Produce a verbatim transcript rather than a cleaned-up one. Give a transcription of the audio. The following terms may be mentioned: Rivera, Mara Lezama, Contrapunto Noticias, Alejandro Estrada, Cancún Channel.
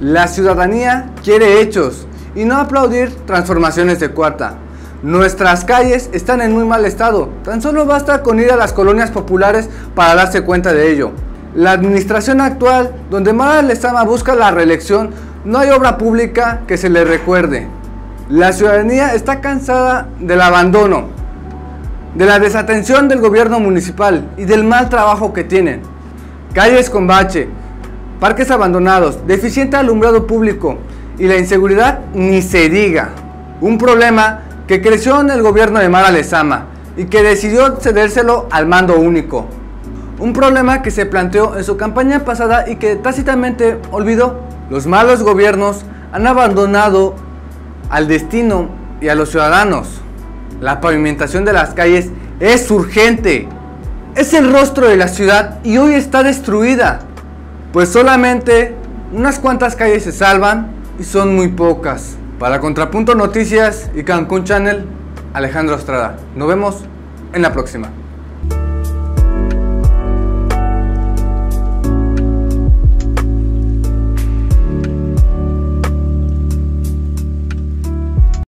La ciudadanía quiere hechos y no aplaudir transformaciones de cuarta. Nuestras calles están en muy mal estado, tan solo basta con ir a las colonias populares para darse cuenta de ello. La administración actual, donde Mara Lezama busca la reelección, no hay obra pública que se le recuerde. La ciudadanía está cansada del abandono, de la desatención del gobierno municipal y del mal trabajo que tienen. Calles con bache, parques abandonados, deficiente alumbrado público y la inseguridad ni se diga. Un problema que creció en el gobierno de Mara Lezama y que decidió cedérselo al mando único. Un problema que se planteó en su campaña pasada y que tácitamente olvidó. Los malos gobiernos han abandonado al destino y a los ciudadanos. La pavimentación de las calles es urgente. Es el rostro de la ciudad y hoy está destruida, pues solamente unas cuantas calles se salvan y son muy pocas. Para Contrapunto Noticias y Cancún Channel, Alejandro Estrada. Nos vemos en la próxima.